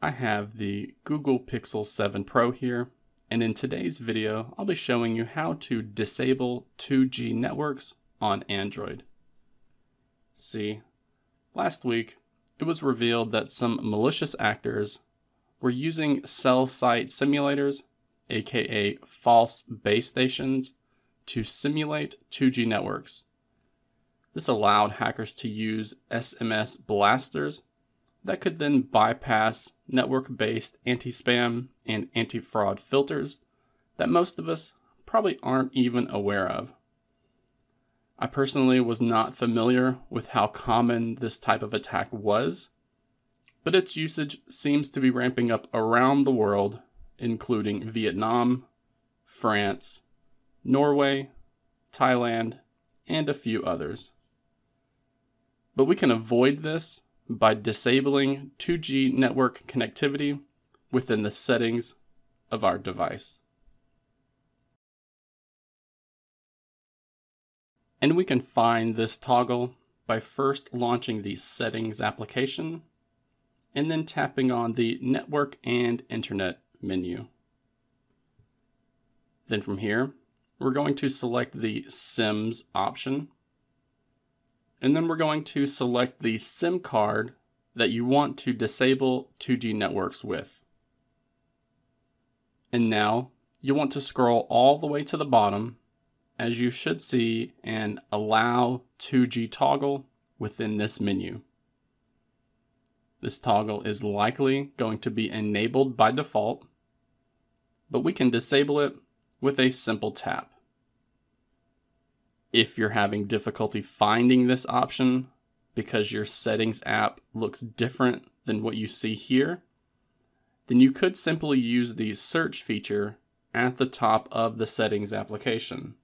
I have the Google Pixel 7 Pro here, and in today's video I'll be showing you how to disable 2G networks on Android. See, last week it was revealed that some malicious actors were using cell site simulators, aka false base stations, to simulate 2G networks. This allowed hackers to use SMS blasters that could then bypass network-based anti-spam and anti-fraud filters that most of us probably aren't even aware of. I personally was not familiar with how common this type of attack was, but its usage seems to be ramping up around the world, including Vietnam, France, Norway, Thailand, and a few others. But we can avoid this by disabling 2G network connectivity within the settings of our device. And we can find this toggle by first launching the Settings application and then tapping on the Network and Internet menu. Then from here, we're going to select the SIMs option. And then we're going to select the SIM card that you want to disable 2G networks with. And now you want to scroll all the way to the bottom, as you should see an Allow 2G toggle within this menu. This toggle is likely going to be enabled by default, but we can disable it with a simple tap. If you're having difficulty finding this option because your settings app looks different than what you see here, then you could simply use the search feature at the top of the settings application.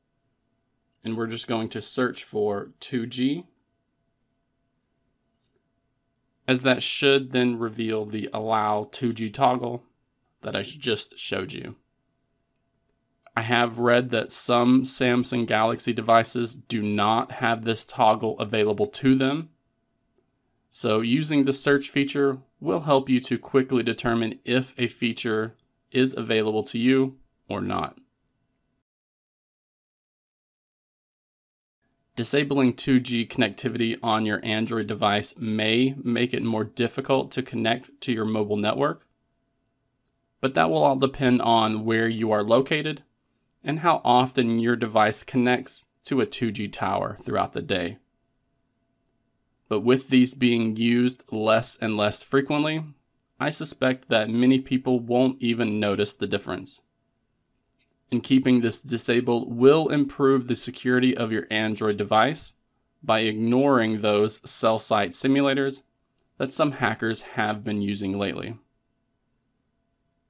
And we're just going to search for 2G, as that should then reveal the Allow 2G toggle that I just showed you. I have read that some Samsung Galaxy devices do not have this toggle available to them, so using the search feature will help you to quickly determine if a feature is available to you or not. Disabling 2G connectivity on your Android device may make it more difficult to connect to your mobile network, but that will all depend on where you are located and how often your device connects to a 2G tower throughout the day. But with these being used less and less frequently, I suspect that many people won't even notice the difference. And keeping this disabled will improve the security of your Android device by ignoring those cell site simulators that some hackers have been using lately.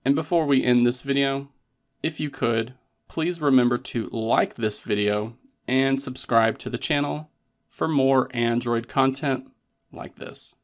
And before we end this video, if you could, please remember to like this video and subscribe to the channel for more Android content like this.